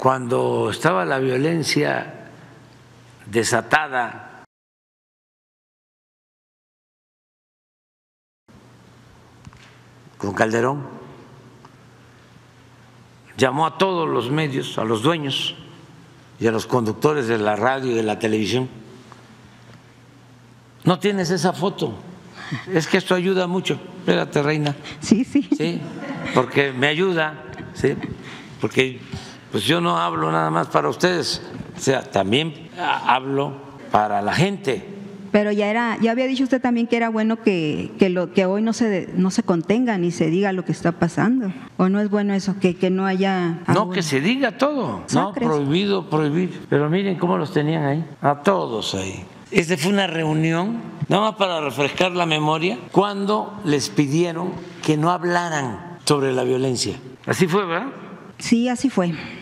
cuando estaba la violencia desatada, con Calderón, llamó a todos los medios, a los dueños y a los conductores de la radio y de la televisión. ¿No tienes esa foto? Es que esto ayuda mucho. Espérate, Reina. Sí, sí. Sí, porque me ayuda, sí, porque pues yo no hablo nada más para ustedes, o sea, también hablo para la gente. Pero ya había dicho usted también que era bueno que hoy no se contenga ni se diga lo que está pasando. ¿O no es bueno eso, que no haya algo? No, que se diga todo. No, prohibido prohibir. Pero miren cómo los tenían ahí, a todos ahí. Esta fue una reunión, nada más para refrescar la memoria, cuando les pidieron que no hablaran sobre la violencia. ¿Así fue, verdad? Sí, así fue.